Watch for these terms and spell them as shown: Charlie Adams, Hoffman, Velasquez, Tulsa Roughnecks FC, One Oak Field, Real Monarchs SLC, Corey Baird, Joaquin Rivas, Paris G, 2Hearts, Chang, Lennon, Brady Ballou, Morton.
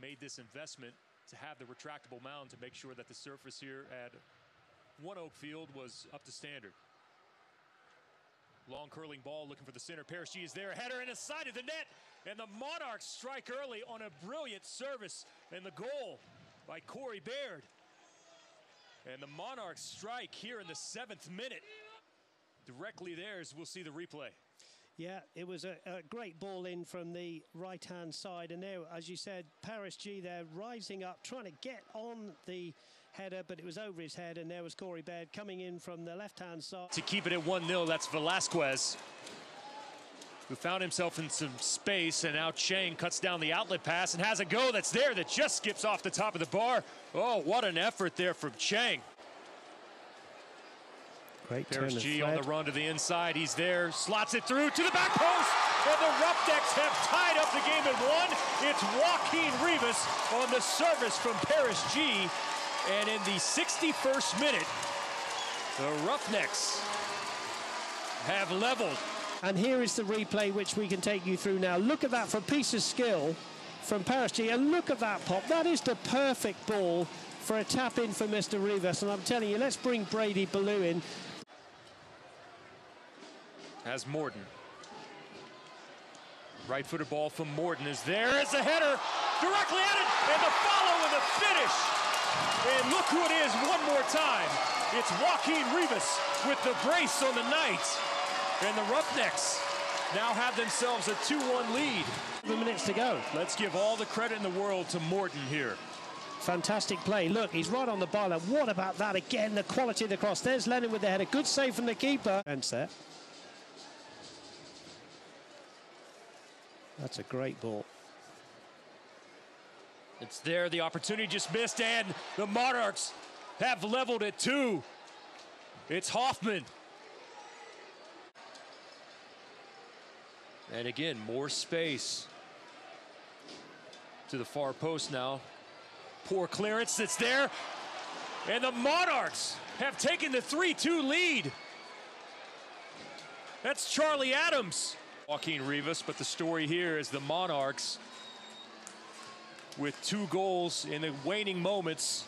made this investment to have the retractable mound to make sure that the surface here at One Oak Field was up to standard. Long curling ball looking for the center. Paris G is there. Header in the side of the net. And the Monarchs strike early on a brilliant service. And the goal by Corey Baird. And the Monarchs strike here in the 7th minute. Directly theirs. We'll see the replay. Yeah, it was a great ball in from the right-hand side. And now, as you said, Paris G there rising up, trying to get on the header, but it was over his head, and there was Corey Baird coming in from the left-hand side. To keep it at 1-0, that's Velasquez, who found himself in some space, and now Chang cuts down the outlet pass and has a go that's there that just skips off the top of the bar. Oh, what an effort there from Chang. Great Paris G on the run to the inside. He's there, slots it through to the back post, and the Roughnecks have tied up the game at 1. It's Joaquin Rivas on the service from Paris G, and in the 61st minute, the Roughnecks have leveled. And here is the replay, which we can take you through now. Look at that for a piece of skill from Paris G, and look at that pop. That is the perfect ball for a tap-in for Mr. Rivas, and I'm telling you, let's bring Brady Ballou in. As Morton. Right-footed ball from Morton is there as a header. Directly at it, and the follow and the finish. And look who it is one more time. It's Joaquin Rivas with the brace on the night. And the Roughnecks now have themselves a 2-1 lead. 2 minutes to go. Let's give all the credit in the world to Morton here. Fantastic play. Look, he's right on the byline. What about that again? The quality of the cross. There's Lennon with the header. Good save from the keeper. And set. That's a great ball. It's there. The opportunity just missed, and the Monarchs have leveled at 2. It's Hoffman. And again, more space to the far post now. Poor clearance that's there, and the Monarchs have taken the 3-2 lead. That's Charlie Adams. Joaquin Rivas, but the story here is the Monarchs with 2 goals in the waning moments.